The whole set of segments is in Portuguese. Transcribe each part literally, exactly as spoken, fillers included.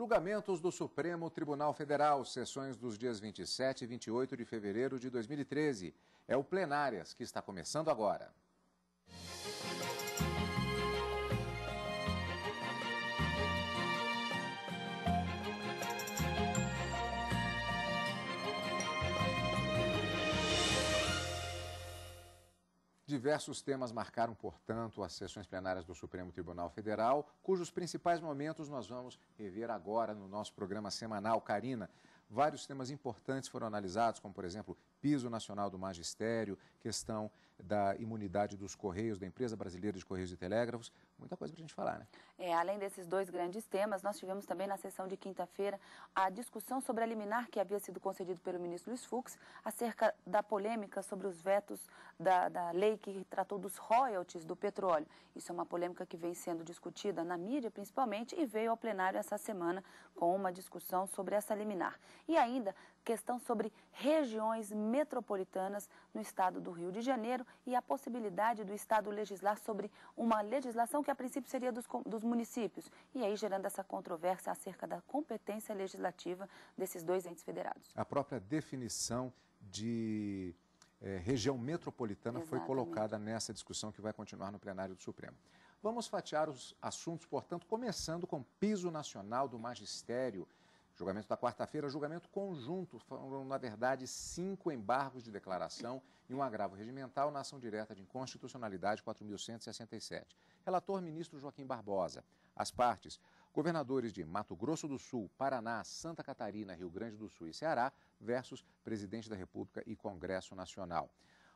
Julgamentos do Supremo Tribunal Federal, sessões dos dias vinte e sete e vinte e oito de fevereiro de dois mil e treze. É o Plenárias, que está começando agora. Diversos temas marcaram, portanto, as sessões plenárias do Supremo Tribunal Federal, cujos principais momentos nós vamos rever agora no nosso programa semanal, Carina. Vários temas importantes foram analisados, como, por exemplo, piso nacional do magistério, questão da imunidade dos Correios, da Empresa Brasileira de Correios e Telégrafos. Muita coisa para a gente falar, né? É, além desses dois grandes temas, nós tivemos também na sessão de quinta-feira a discussão sobre a liminar que havia sido concedido pelo ministro Luiz Fux acerca da polêmica sobre os vetos da, da lei que tratou dos royalties do petróleo. Isso é uma polêmica que vem sendo discutida na mídia, principalmente, e veio ao plenário essa semana com uma discussão sobre essa liminar. E ainda questão sobre regiões metropolitanas no estado do Rio de Janeiro e a possibilidade do estado legislar sobre uma legislação que a princípio seria dos, dos municípios, e aí gerando essa controvérsia acerca da competência legislativa desses dois entes federados. A própria definição de eh, região metropolitana Exatamente. Foi colocada nessa discussão que vai continuar no plenário do Supremo. Vamos fatiar os assuntos, portanto, começando com piso nacional do magistério. Julgamento da quarta-feira, julgamento conjunto, foram, na verdade, cinco embargos de declaração e um agravo regimental na ação direta de inconstitucionalidade quatro mil cento e sessenta e sete. Relator, ministro Joaquim Barbosa. As partes, governadores de Mato Grosso do Sul, Paraná, Santa Catarina, Rio Grande do Sul e Ceará, versus presidente da República e Congresso Nacional.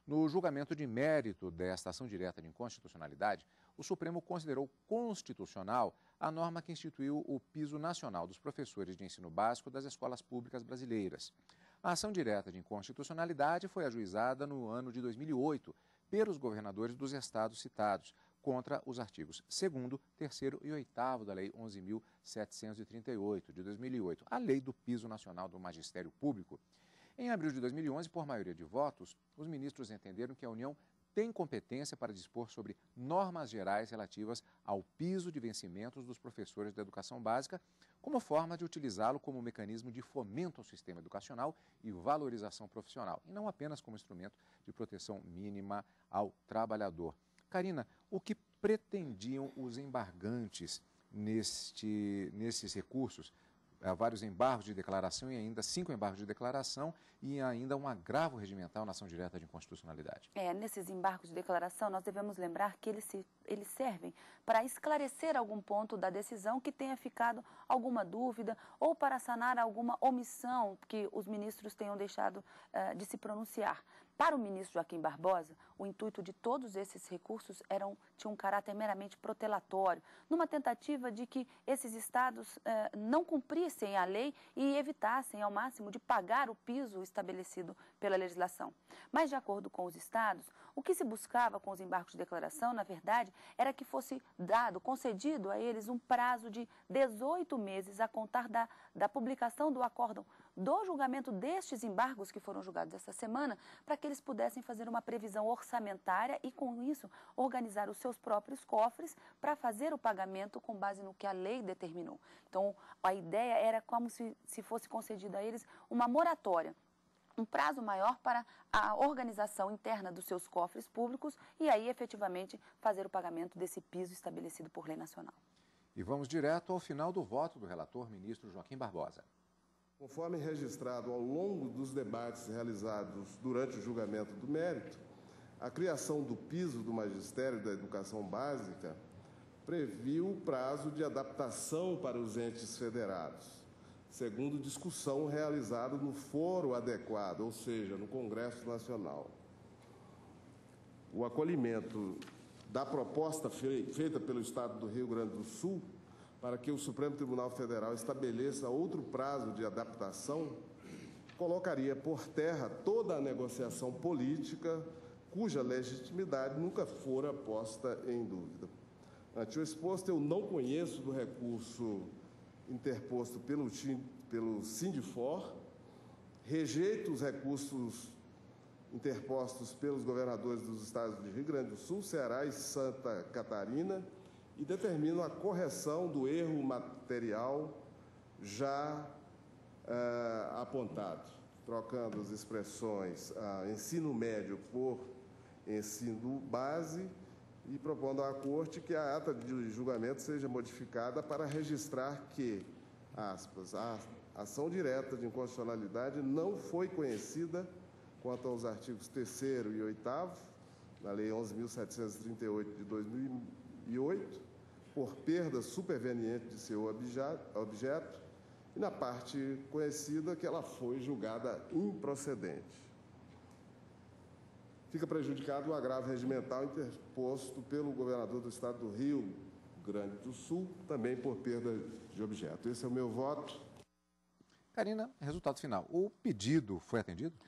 No julgamento de mérito desta ação direta de inconstitucionalidade, o Supremo considerou constitucional a norma que instituiu o piso nacional dos professores de ensino básico das escolas públicas brasileiras. A ação direta de inconstitucionalidade foi ajuizada no ano de dois mil e oito pelos governadores dos estados citados, contra os artigos segundo, terceiro e oitavo da Lei onze mil setecentos e trinta e oito, de dois mil e oito, a Lei do Piso Nacional do Magistério Público. Em abril de dois mil e onze, por maioria de votos, os ministros entenderam que a União tem competência para dispor sobre normas gerais relativas ao piso de vencimentos dos professores da educação básica, como forma de utilizá-lo como mecanismo de fomento ao sistema educacional e valorização profissional, e não apenas como instrumento de proteção mínima ao trabalhador. Carina, o que pretendiam os embargantes neste, nesses recursos? Há vários embargos de declaração e ainda cinco embargos de declaração e ainda um agravo regimental na ação direta de inconstitucionalidade. É, nesses embargos de declaração, nós devemos lembrar que eles, se, eles servem para esclarecer algum ponto da decisão que tenha ficado alguma dúvida ou para sanar alguma omissão que os ministros tenham deixado uh, de se pronunciar. Para o ministro Joaquim Barbosa, o intuito de todos esses recursos eram, tinha um caráter meramente protelatório, numa tentativa de que esses estados eh, não cumprissem a lei e evitassem ao máximo de pagar o piso estabelecido pela legislação. Mas, de acordo com os estados, o que se buscava com os embargos de declaração, na verdade, era que fosse dado, concedido a eles um prazo de dezoito meses a contar da, da publicação do acórdão do julgamento destes embargos que foram julgados esta semana, para que eles pudessem fazer uma previsão orçamentária e, com isso, organizar os seus próprios cofres para fazer o pagamento com base no que a lei determinou. Então, a ideia era como se, se fosse concedida a eles uma moratória, um prazo maior para a organização interna dos seus cofres públicos e aí, efetivamente, fazer o pagamento desse piso estabelecido por lei nacional. E vamos direto ao final do voto do relator, ministro Joaquim Barbosa. Conforme registrado ao longo dos debates realizados durante o julgamento do mérito, a criação do piso do magistério da educação básica previu o prazo de adaptação para os entes federados, segundo discussão realizada no foro adequado, ou seja, no Congresso Nacional. O acolhimento da proposta feita pelo Estado do Rio Grande do Sul para que o Supremo Tribunal Federal estabeleça outro prazo de adaptação, colocaria por terra toda a negociação política, cuja legitimidade nunca fora posta em dúvida. Ante o exposto, eu não conheço do recurso interposto pelo, pelo CINDIFOR, rejeito os recursos interpostos pelos governadores dos estados de Rio Grande do Sul, Ceará e Santa Catarina, e determino a correção do erro material já uh, apontado, trocando as expressões uh, ensino médio por ensino base e propondo à Corte que a ata de julgamento seja modificada para registrar que, aspas, a ação direta de inconstitucionalidade não foi conhecida quanto aos artigos terceiro e oitavo da Lei onze mil setecentos e trinta e oito de dois mil e oito, por perda superveniente de seu objeto, e na parte conhecida que ela foi julgada improcedente. Fica prejudicado o agravo regimental interposto pelo governador do Estado do Rio Grande do Sul, também por perda de objeto. Esse é o meu voto. Karina, resultado final. O pedido foi atendido?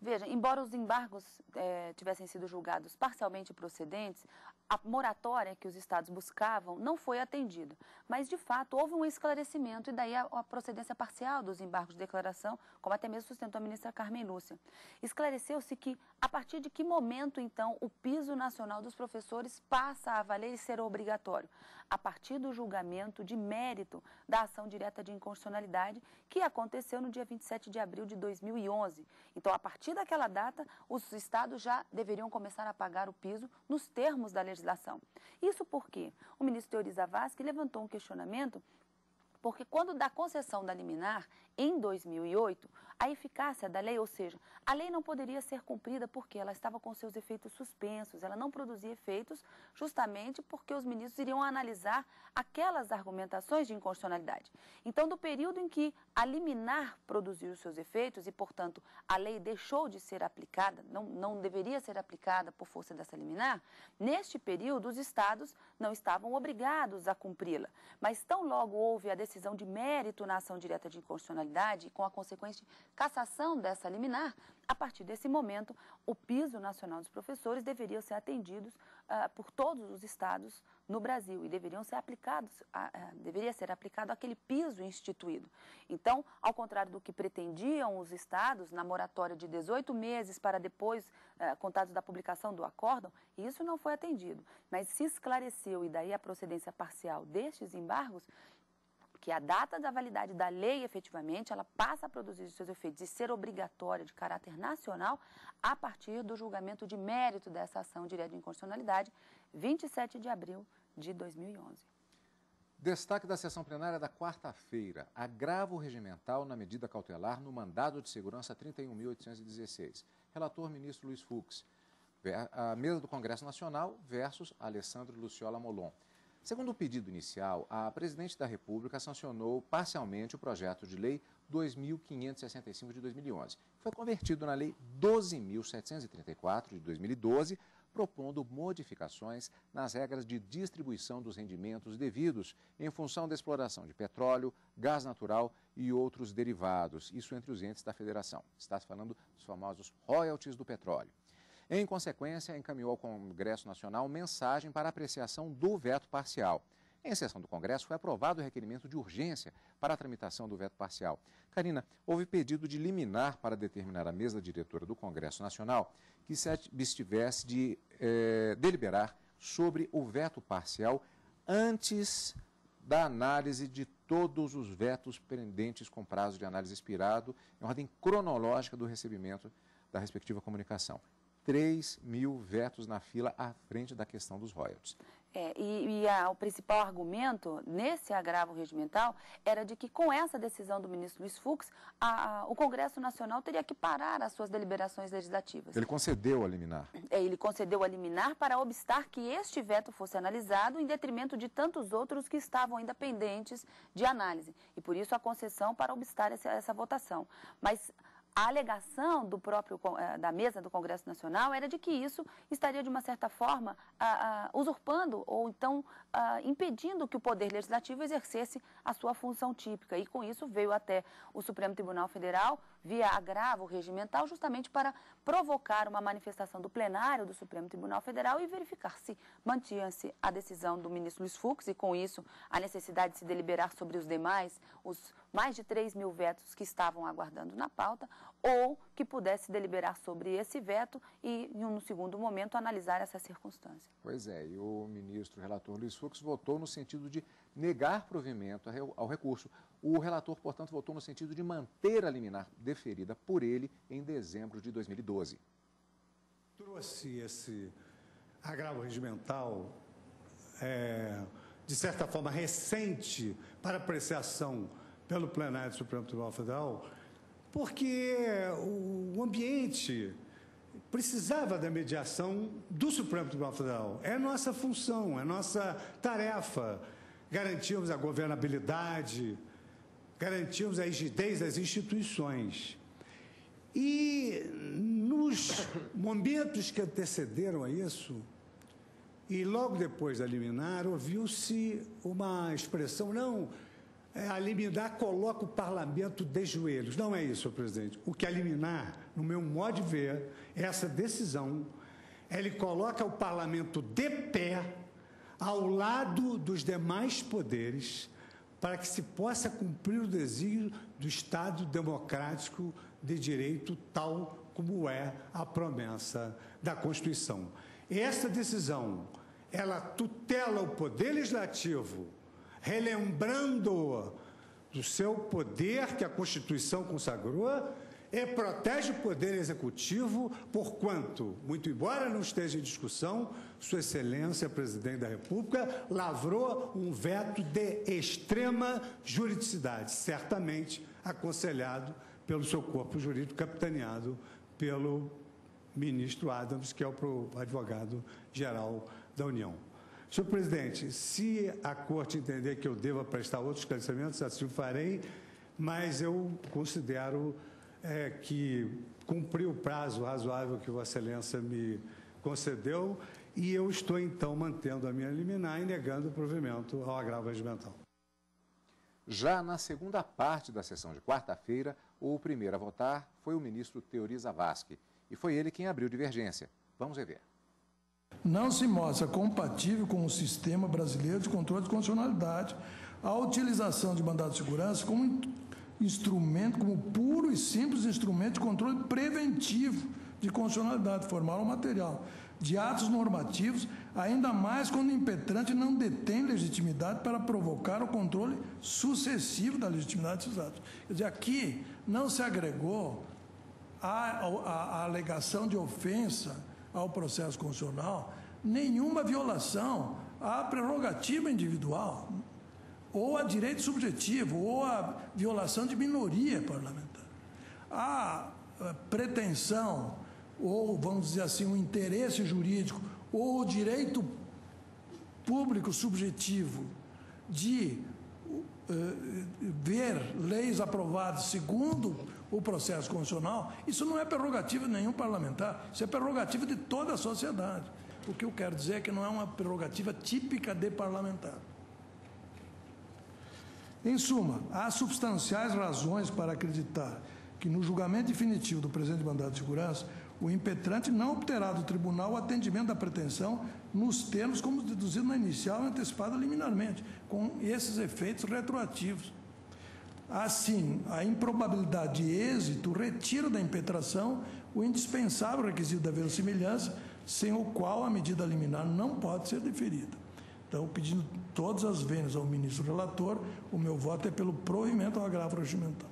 Veja, embora os embargos eh, tivessem sido julgados parcialmente procedentes, a moratória que os estados buscavam não foi atendida. Mas, de fato, houve um esclarecimento e daí a, a procedência parcial dos embargos de declaração, como até mesmo sustentou a ministra Carmen Lúcia. Esclareceu-se que, a partir de que momento, então, o piso nacional dos professores passa a valer e ser obrigatório? A partir do julgamento de mérito da ação direta de inconstitucionalidade, que aconteceu no dia vinte e sete de abril de dois mil e onze. Então, a partir daquela data, os estados já deveriam começar a pagar o piso nos termos da legislação. Isso porque o ministro Teori Zavascki levantou um questionamento, porque quando da concessão da liminar, em dois mil e oito, a eficácia da lei, ou seja, a lei não poderia ser cumprida porque ela estava com seus efeitos suspensos, ela não produzia efeitos justamente porque os ministros iriam analisar aquelas argumentações de inconstitucionalidade. Então, do período em que a liminar produziu os seus efeitos e, portanto, a lei deixou de ser aplicada, não, não deveria ser aplicada por força dessa liminar, neste período os estados não estavam obrigados a cumpri-la, mas tão logo houve a decisão decisão de mérito na ação direta de inconstitucionalidade e com a consequente cassação dessa liminar, a partir desse momento, o piso nacional dos professores deveria ser atendido uh, por todos os estados no Brasil e deveriam ser aplicados, uh, uh, deveria ser aplicado aquele piso instituído. Então, ao contrário do que pretendiam os estados na moratória de dezoito meses para depois, uh, contados da publicação do acórdão, isso não foi atendido. Mas se esclareceu e daí a procedência parcial destes embargos, que a data da validade da lei, efetivamente, ela passa a produzir os seus efeitos e ser obrigatória de caráter nacional a partir do julgamento de mérito dessa ação direta de inconstitucionalidade, vinte e sete de abril de dois mil e onze. Destaque da sessão plenária da quarta-feira, agravo regimental na medida cautelar no mandado de segurança trinta e um mil oitocentos e dezesseis. Relator, ministro Luiz Fux. A mesa do Congresso Nacional versus Alessandro Luciola Molon. Segundo o pedido inicial, a presidente da República sancionou parcialmente o projeto de lei dois mil quinhentos e sessenta e cinco de dois mil e onze. Foi convertido na lei doze mil setecentos e trinta e quatro de dois mil e doze, propondo modificações nas regras de distribuição dos rendimentos devidos em função da exploração de petróleo, gás natural e outros derivados, isso entre os entes da federação. Está se falando dos famosos royalties do petróleo. Em consequência, encaminhou ao Congresso Nacional mensagem para apreciação do veto parcial. Em sessão do Congresso, foi aprovado o requerimento de urgência para a tramitação do veto parcial. Karina, houve pedido de liminar para determinar a mesa diretora do Congresso Nacional que se abstivesse de eh, deliberar sobre o veto parcial antes da análise de todos os vetos pendentes com prazo de análise expirado, em ordem cronológica do recebimento da respectiva comunicação. três mil vetos na fila à frente da questão dos royalties. É, e e a, o principal argumento nesse agravo regimental era de que com essa decisão do ministro Luiz Fux, a, a, o Congresso Nacional teria que parar as suas deliberações legislativas. Ele concedeu a liminar. É, ele concedeu a liminar para obstar que este veto fosse analisado em detrimento de tantos outros que estavam ainda pendentes de análise. E por isso a concessão para obstar essa, essa votação. Mas a alegação do próprio, da mesa do Congresso Nacional era de que isso estaria, de uma certa forma, uh, uh, usurpando ou então uh, impedindo que o Poder Legislativo exercesse a sua função típica. E com isso veio até o Supremo Tribunal Federal, via agravo regimental, justamente para provocar uma manifestação do plenário do Supremo Tribunal Federal e verificar se mantinha-se a decisão do ministro Luiz Fux e, com isso, a necessidade de se deliberar sobre os demais, os mais de três mil vetos que estavam aguardando na pauta, ou que pudesse deliberar sobre esse veto e, em um segundo momento, analisar essa circunstância. Pois é, e o ministro relator Luiz Fux votou no sentido de negar provimento ao recurso. O relator, portanto, votou no sentido de manter a liminar deferida por ele em dezembro de dois mil e doze. Trouxe esse agravo regimental, é, de certa forma, recente para apreciação pelo plenário do Supremo Tribunal Federal, porque o ambiente precisava da mediação do Supremo Tribunal Federal. É nossa função, é nossa tarefa. Garantirmos a governabilidade, garantirmos a rigidez das instituições. E nos momentos que antecederam a isso, e logo depois da liminar, ouviu-se uma expressão, não... A liminar coloca o parlamento de joelhos. Não é isso, senhor presidente. O que a liminar, no meu modo de ver, essa decisão, ele coloca o parlamento de pé ao lado dos demais poderes para que se possa cumprir o desígnio do Estado democrático de direito, tal como é a promessa da Constituição. Essa decisão, ela tutela o poder legislativo, relembrando do seu poder que a Constituição consagrou e protege o poder executivo, porquanto, muito embora não esteja em discussão, Sua Excelência, Presidente da República, lavrou um veto de extrema juridicidade, certamente aconselhado pelo seu corpo jurídico, capitaneado pelo ministro Adams, que é o advogado-geral da União. Senhor presidente, se a Corte entender que eu deva prestar outros esclarecimentos, assim o farei, mas eu considero é, que cumpri o prazo razoável que Vossa Excelência me concedeu e eu estou, então, mantendo a minha liminar e negando o provimento ao agravo regimental. Já na segunda parte da sessão de quarta-feira, o primeiro a votar foi o ministro Teori Zavascki e foi ele quem abriu divergência. Vamos rever. Não se mostra compatível com o sistema brasileiro de controle de constitucionalidade a utilização de mandado de segurança como instrumento, como puro e simples instrumento de controle preventivo de constitucionalidade formal ou material, de atos normativos, ainda mais quando o impetrante não detém legitimidade para provocar o controle sucessivo da legitimidade desses atos. Quer dizer, aqui não se agregou a, a, a alegação de ofensa ao processo constitucional, nenhuma violação à prerrogativa individual, ou a direito subjetivo, ou a violação de minoria parlamentar. A pretensão, ou vamos dizer assim, o interesse jurídico, ou o direito público subjetivo de uh, ver leis aprovadas segundo o processo constitucional, isso não é prerrogativa de nenhum parlamentar, isso é prerrogativa de toda a sociedade. O que eu quero dizer é que não é uma prerrogativa típica de parlamentar. Em suma, há substanciais razões para acreditar que no julgamento definitivo do presente mandado de segurança, o impetrante não obterá do tribunal o atendimento da pretensão nos termos como deduzido na inicial e antecipada liminarmente, com esses efeitos retroativos. Assim, a improbabilidade de êxito retira da impetração o indispensável requisito da verossimilhança, sem o qual a medida liminar não pode ser deferida. Então, pedindo todas as vênias ao ministro relator, o meu voto é pelo provimento ao agravo regimental.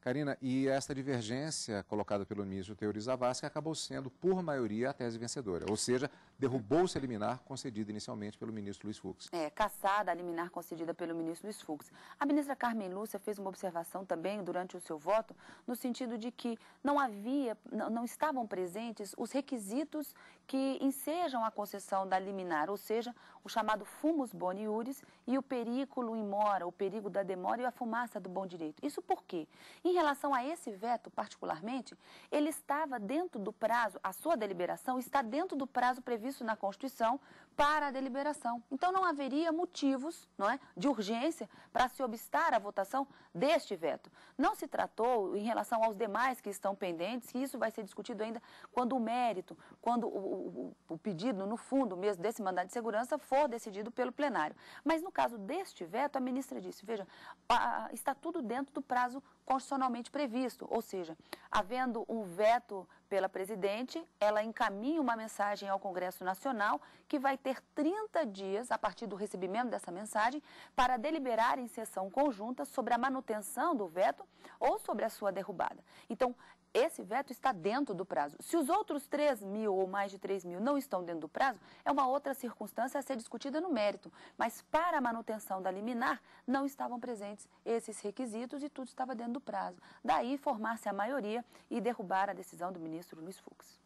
Karina, e esta divergência colocada pelo ministro Teori Zavascki acabou sendo, por maioria, a tese vencedora. Ou seja, derrubou-se a liminar concedida inicialmente pelo ministro Luiz Fux. É, cassada a liminar concedida pelo ministro Luiz Fux. A ministra Carmen Lúcia fez uma observação também durante o seu voto, no sentido de que não havia, não, não estavam presentes os requisitos que ensejam a concessão da liminar, ou seja, o chamado fumus boni iuris e o periculo in mora, o perigo da demora e a fumaça do bom direito. Isso por quê? Em Em relação a esse veto, particularmente, ele estava dentro do prazo, a sua deliberação está dentro do prazo previsto na Constituição para a deliberação. Então não haveria motivos, não é, de urgência para se obstar à votação deste veto. Não se tratou, em relação aos demais que estão pendentes, que isso vai ser discutido ainda quando o mérito, quando o, o, o pedido, no fundo mesmo, desse mandado de segurança for decidido pelo plenário. Mas no caso deste veto, a ministra disse, veja, a, está tudo dentro do prazo constitucionalmente previsto, ou seja, havendo um veto pela presidente, ela encaminha uma mensagem ao Congresso Nacional que vai ter trinta dias, a partir do recebimento dessa mensagem, para deliberar em sessão conjunta sobre a manutenção do veto ou sobre a sua derrubada. Então, esse veto está dentro do prazo. Se os outros três mil ou mais de três mil não estão dentro do prazo, é uma outra circunstância a ser discutida no mérito. Mas para a manutenção da liminar, não estavam presentes esses requisitos e tudo estava dentro do prazo. Daí formar-se a maioria e derrubar a decisão do ministro Luiz Fux.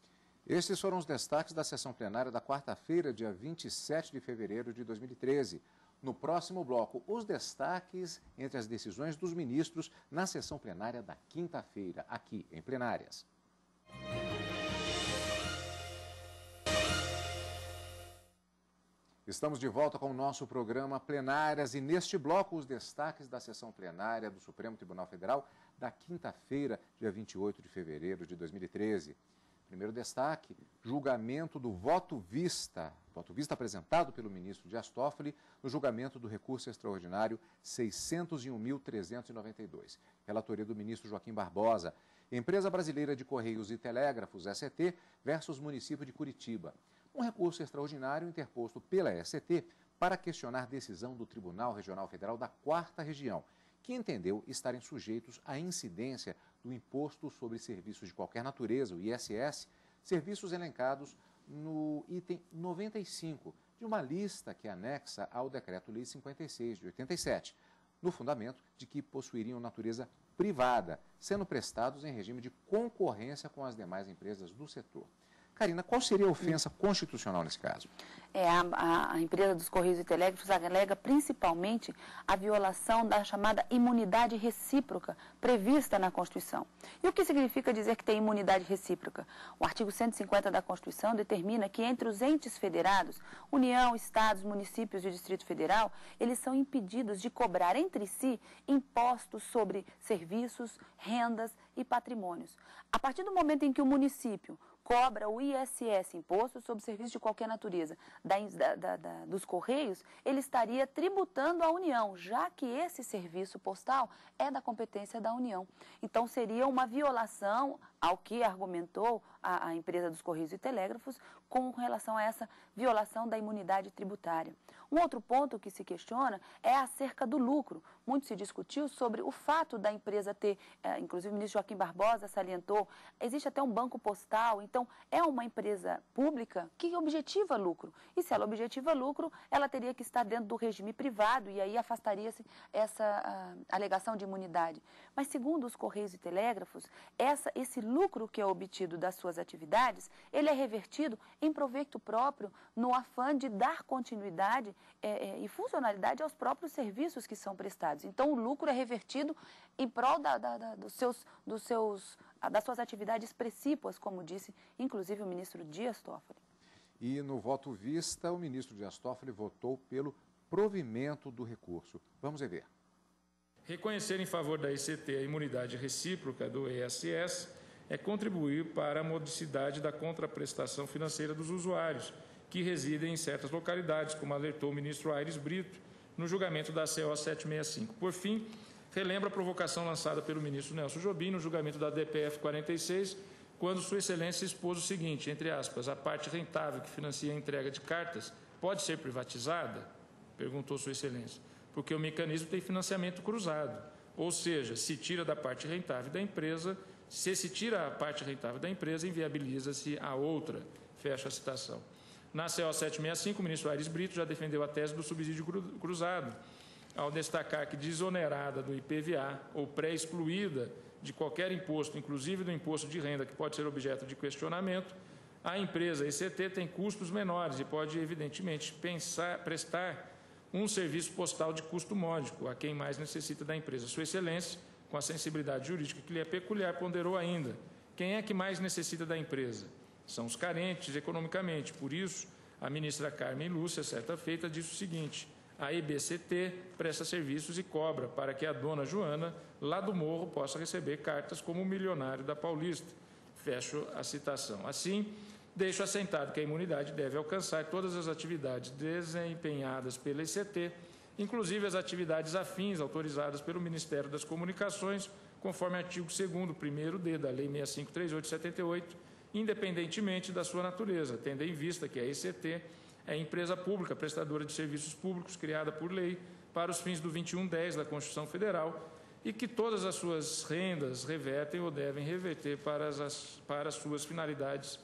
Estes foram os destaques da sessão plenária da quarta-feira, dia vinte e sete de fevereiro de dois mil e treze. No próximo bloco, os destaques entre as decisões dos ministros na sessão plenária da quinta-feira, aqui em Plenárias. Estamos de volta com o nosso programa Plenárias e neste bloco os destaques da sessão plenária do Supremo Tribunal Federal da quinta-feira, dia vinte e oito de fevereiro de dois mil e treze. Primeiro destaque, julgamento do voto vista, voto vista apresentado pelo ministro Dias Toffoli no julgamento do recurso extraordinário seiscentos e um mil trezentos e noventa e dois. Relatoria do ministro Joaquim Barbosa. Empresa Brasileira de Correios e Telégrafos, S C T, versus município de Curitiba. Um recurso extraordinário interposto pela S C T para questionar decisão do Tribunal Regional Federal da quarta Região, que entendeu estarem sujeitos à incidência do Imposto sobre Serviços de Qualquer Natureza, o I S S, serviços elencados no item noventa e cinco de uma lista que anexa ao Decreto-Lei cinquenta e seis de oitenta e sete, no fundamento de que possuiriam natureza privada, sendo prestados em regime de concorrência com as demais empresas do setor. Karina, qual seria a ofensa constitucional nesse caso? É, a, a empresa dos Correios e Telégrafos alega principalmente a violação da chamada imunidade recíproca prevista na Constituição. E o que significa dizer que tem imunidade recíproca? O artigo cento e cinquenta da Constituição determina que entre os entes federados, União, Estados, Municípios e Distrito Federal, eles são impedidos de cobrar entre si impostos sobre serviços, rendas e patrimônios. A partir do momento em que o município cobra o I S S, Imposto sobre Serviço de Qualquer Natureza, da, da, da, dos Correios, ele estaria tributando à União, já que esse serviço postal é da competência da União. Então, seria uma violação ao que argumentou a, a empresa dos Correios e Telégrafos com relação a essa violação da imunidade tributária. Um outro ponto que se questiona é acerca do lucro. Muito se discutiu sobre o fato da empresa ter, eh, inclusive o ministro Joaquim Barbosa salientou, existe até um banco postal, então é uma empresa pública que objetiva lucro. E se ela objetiva lucro, ela teria que estar dentro do regime privado e aí afastaria-se essa uh, alegação de imunidade. Mas segundo os Correios e Telégrafos, essa, esse lucro que é obtido das suas atividades, ele é revertido em proveito próprio no afã de dar continuidade eh, eh, e funcionalidade aos próprios serviços que são prestados. Então o lucro é revertido em prol da, da, da, dos seus... Dos seus das suas atividades precípuas, como disse, inclusive, o ministro Dias Toffoli. E no voto vista, o ministro Dias Toffoli votou pelo provimento do recurso. Vamos rever. Reconhecer em favor da I C T a imunidade recíproca do I S S é contribuir para a modicidade da contraprestação financeira dos usuários, que residem em certas localidades, como alertou o ministro Ayres Britto no julgamento da C O setecentos e sessenta e cinco. Por fim, relembra a provocação lançada pelo ministro Nelson Jobim no julgamento da D P F quarenta e seis, quando sua excelência expôs o seguinte, entre aspas, a parte rentável que financia a entrega de cartas pode ser privatizada? Perguntou sua excelência, porque o mecanismo tem financiamento cruzado, ou seja, se tira da parte rentável da empresa, se se tira a parte rentável da empresa, inviabiliza-se a outra, fecha a citação. Na C O setecentos e sessenta e cinco, o ministro Ayres Britto já defendeu a tese do subsídio cruzado, ao destacar que desonerada do I P V A ou pré-excluída de qualquer imposto, inclusive do imposto de renda que pode ser objeto de questionamento, a empresa I C T tem custos menores e pode, evidentemente, pensar, prestar um serviço postal de custo módico a quem mais necessita da empresa. Sua Excelência, com a sensibilidade jurídica que lhe é peculiar, ponderou ainda: quem é que mais necessita da empresa? São os carentes economicamente, por isso, A ministra Carmen Lúcia, certa feita, disse o seguinte: a E B C T presta serviços e cobra para que a dona Joana, lá do morro, possa receber cartas como o milionário da Paulista. Fecho a citação. Assim, deixo assentado que a imunidade deve alcançar todas as atividades desempenhadas pela E C T, inclusive as atividades afins autorizadas pelo Ministério das Comunicações, conforme artigo segundo, primeiro D da Lei seis cinco três oito setenta e oito, independentemente da sua natureza, tendo em vista que a E C T é empresa pública, prestadora de serviços públicos, criada por lei para os fins do artigo cento e dez da Constituição Federal e que todas as suas rendas revertem ou devem reverter para as, para as suas finalidades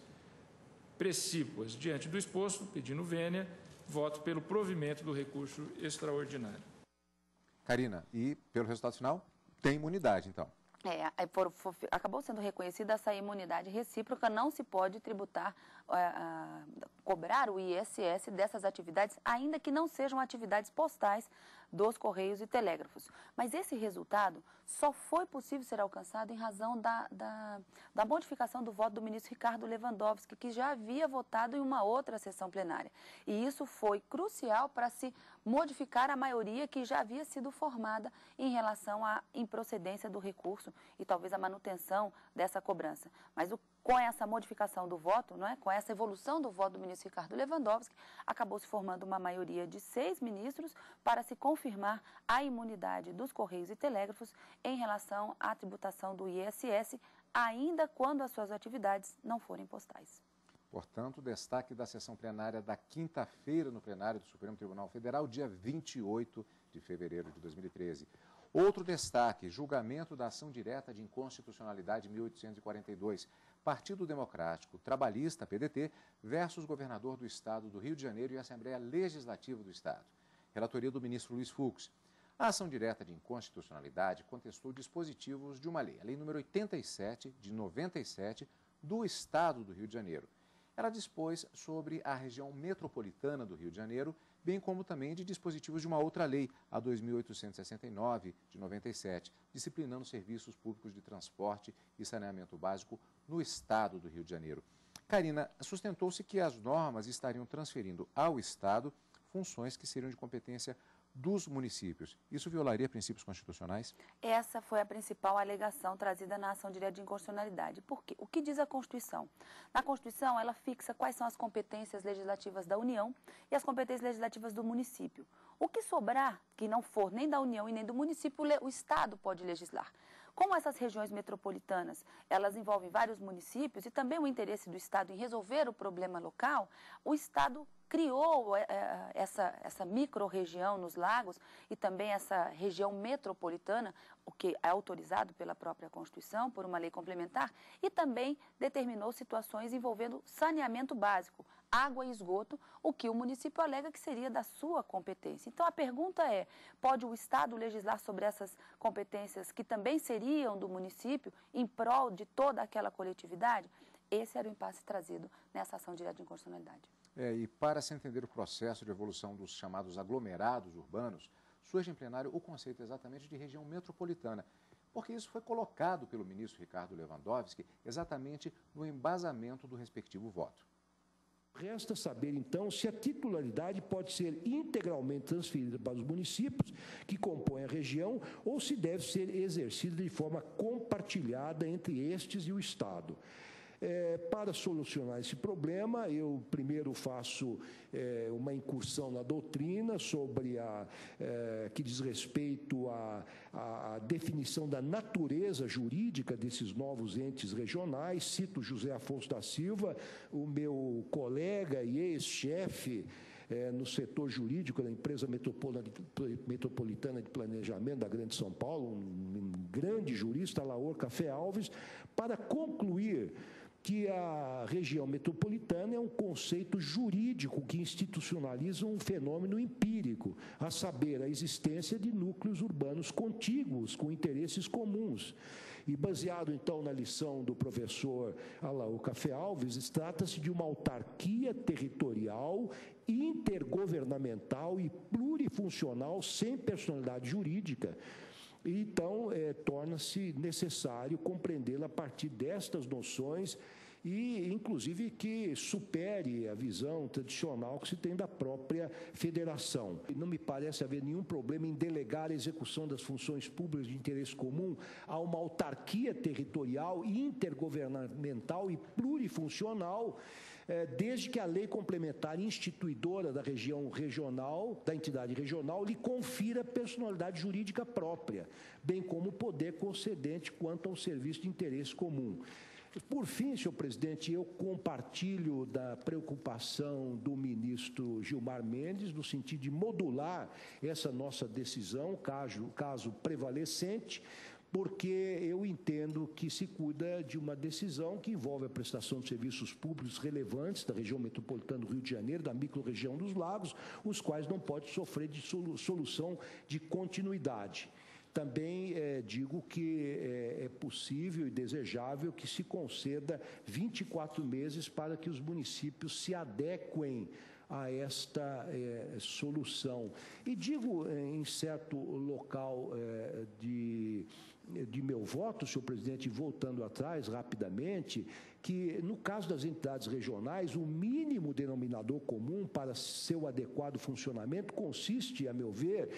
precípuas. Diante do exposto, pedindo vênia, voto pelo provimento do recurso extraordinário. Carina, e pelo resultado final, tem imunidade, então? É, for, for, acabou sendo reconhecida essa imunidade recíproca, não se pode tributar, uh, uh, cobrar o I S S dessas atividades, ainda que não sejam atividades postais dos Correios e Telégrafos. Mas esse resultado só foi possível ser alcançado em razão da, da, da modificação do voto do ministro Ricardo Lewandowski, que já havia votado em uma outra sessão plenária. E isso foi crucial para se modificar a maioria que já havia sido formada em relação à improcedência do recurso e talvez a manutenção dessa cobrança. Mas o, com essa modificação do voto, não é? Com essa evolução do voto do ministro Ricardo Lewandowski, acabou se formando uma maioria de seis ministros para se confirmar a imunidade dos Correios e Telégrafos em relação à tributação do I S S, ainda quando as suas atividades não forem postais. Portanto, destaque da sessão plenária da quinta-feira no plenário do Supremo Tribunal Federal, dia vinte e oito de fevereiro de dois mil e treze. Outro destaque, julgamento da ação direta de inconstitucionalidade mil oitocentos e quarenta e dois, Partido Democrático Trabalhista, P D T, versus governador do Estado do Rio de Janeiro e Assembleia Legislativa do Estado. Relatoria do ministro Luiz Fux. A ação direta de inconstitucionalidade contestou dispositivos de uma lei, a Lei número oitenta e sete, de noventa e sete, do Estado do Rio de Janeiro. Ela dispôs sobre a região metropolitana do Rio de Janeiro, bem como também de dispositivos de uma outra lei, a dois mil oitocentos e sessenta e nove, de noventa e sete, disciplinando serviços públicos de transporte e saneamento básico no Estado do Rio de Janeiro. Carina, sustentou-se que as normas estariam transferindo ao Estado funções que seriam de competência dos municípios. Isso violaria princípios constitucionais? Essa foi a principal alegação trazida na ação direta de inconstitucionalidade. Por quê? O que diz a Constituição? Na Constituição, ela fixa quais são as competências legislativas da União e as competências legislativas do município. O que sobrar, que não for nem da União e nem do município, o Estado pode legislar. Como essas regiões metropolitanas, elas envolvem vários municípios e também o interesse do Estado em resolver o problema local, o Estado criou é, essa, essa micro-região nos lagos e também essa região metropolitana, o que é autorizado pela própria Constituição, por uma lei complementar, e também determinou situações envolvendo saneamento básico, água e esgoto, o que o município alega que seria da sua competência. Então, a pergunta é, pode o Estado legislar sobre essas competências que também seriam do município em prol de toda aquela coletividade? Esse era o impasse trazido nessa ação direta de inconstitucionalidade. É, e para se entender o processo de evolução dos chamados aglomerados urbanos, surge em plenário o conceito exatamente de região metropolitana, porque isso foi colocado pelo ministro Ricardo Lewandowski exatamente no embasamento do respectivo voto. Resta saber, então, se a titularidade pode ser integralmente transferida para os municípios que compõem a região ou se deve ser exercida de forma compartilhada entre estes e o Estado. É, para solucionar esse problema, eu primeiro faço é, uma incursão na doutrina sobre a é, que diz respeito à, à definição da natureza jurídica desses novos entes regionais. Cito José Afonso da Silva, o meu colega e ex-chefe É, no setor jurídico da Empresa Metropolitana de Planejamento da Grande São Paulo, um grande jurista, Alaor Caffé Alves, para concluir que a região metropolitana é um conceito jurídico que institucionaliza um fenômeno empírico, a saber, a existência de núcleos urbanos contíguos, com interesses comuns. E baseado, então, na lição do professor Alaor Caffé Alves, trata-se de uma autarquia territorial intergovernamental e plurifuncional sem personalidade jurídica. Então, é, torna-se necessário compreendê-la a partir destas noções e, inclusive, que supere a visão tradicional que se tem da própria federação. E não me parece haver nenhum problema em delegar a execução das funções públicas de interesse comum a uma autarquia territorial, intergovernamental e plurifuncional, desde que a lei complementar instituidora da região regional, da entidade regional, lhe confira personalidade jurídica própria, bem como o poder concedente quanto ao serviço de interesse comum. Por fim, senhor presidente, eu compartilho da preocupação do ministro Gilmar Mendes no sentido de modular essa nossa decisão, caso, caso prevalecente, porque eu entendo que se cuida de uma decisão que envolve a prestação de serviços públicos relevantes da região metropolitana do Rio de Janeiro, da microrregião dos Lagos, os quais não podem sofrer de solução de continuidade. Também eh, digo que eh, é possível e desejável que se conceda vinte e quatro meses para que os municípios se adequem a esta eh, solução. E digo eh, em certo local eh, de, de meu voto, senhor presidente, voltando atrás rapidamente, que no caso das entidades regionais, o mínimo denominador comum para seu adequado funcionamento consiste, a meu ver,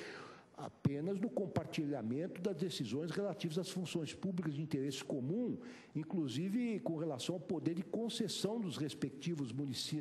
apenas no compartilhamento das decisões relativas às funções públicas de interesse comum, inclusive com relação ao poder de concessão dos respectivos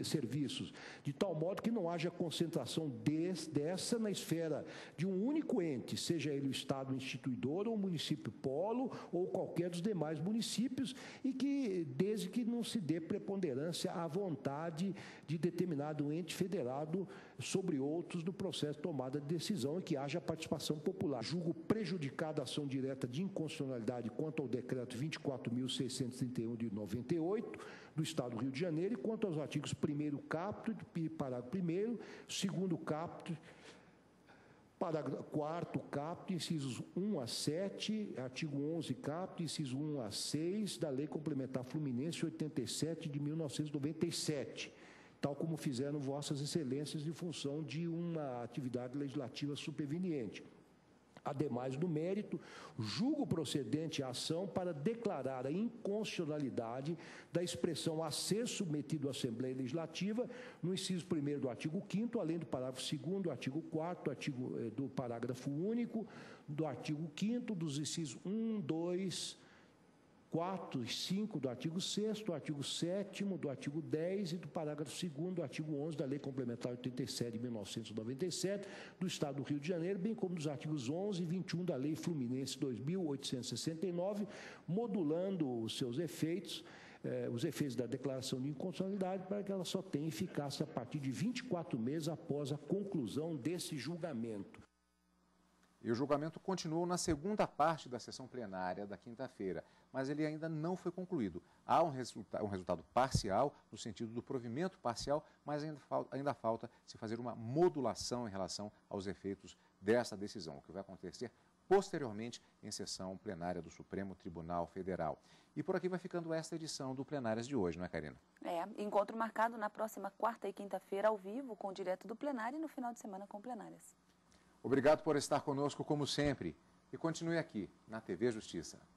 serviços, de tal modo que não haja concentração des, dessa na esfera de um único ente, seja ele o Estado instituidor ou o município polo ou qualquer dos demais municípios, e que, desde que não se dê preponderância à vontade de determinado ente federado sobre outros no processo de tomada de decisão e que haja participação participação popular. Julgo prejudicada a ação direta de inconstitucionalidade quanto ao decreto vinte e quatro mil seiscentos e trinta e um de noventa e oito do Estado do Rio de Janeiro e quanto aos artigos primeiro caput e parágrafo primeiro, segundo caput, parágrafo quarto caput, incisos um a sete, artigo onze caput, inciso um a seis da Lei Complementar Fluminense oitenta e sete de mil novecentos e noventa e sete. Tal como fizeram vossas excelências em função de uma atividade legislativa superveniente. Ademais do mérito, julgo procedente a ação para declarar a inconstitucionalidade da expressão a ser submetido à Assembleia Legislativa no inciso primeiro do artigo quinto, além do parágrafo segundo, do artigo quarto, artigo, eh, do parágrafo único, do artigo quinto, dos incisos um, dois, quatro e cinco do artigo sexto, do artigo sétimo, do artigo dez e do parágrafo segundo do artigo onze da Lei Complementar oitenta e sete de mil novecentos e noventa e sete do Estado do Rio de Janeiro, bem como dos artigos onze e vinte e um da Lei Fluminense dois mil oitocentos e sessenta e nove, modulando os seus efeitos, eh, os efeitos da declaração de inconstitucionalidade para que ela só tenha eficácia a partir de vinte e quatro meses após a conclusão desse julgamento. E o julgamento continuou na segunda parte da sessão plenária da quinta-feira, mas ele ainda não foi concluído. Há um, resulta um resultado parcial, no sentido do provimento parcial, mas ainda, fal ainda falta se fazer uma modulação em relação aos efeitos dessa decisão, o que vai acontecer posteriormente em sessão plenária do Supremo Tribunal Federal. E por aqui vai ficando esta edição do Plenárias de hoje, não é, Karina? É, encontro marcado na próxima quarta e quinta-feira ao vivo com o Direto do Plenário e no final de semana com Plenárias. Obrigado por estar conosco, como sempre, e continue aqui na T V Justiça.